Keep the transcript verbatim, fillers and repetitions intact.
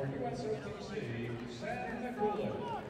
For U S O T C, Sam Mikulak.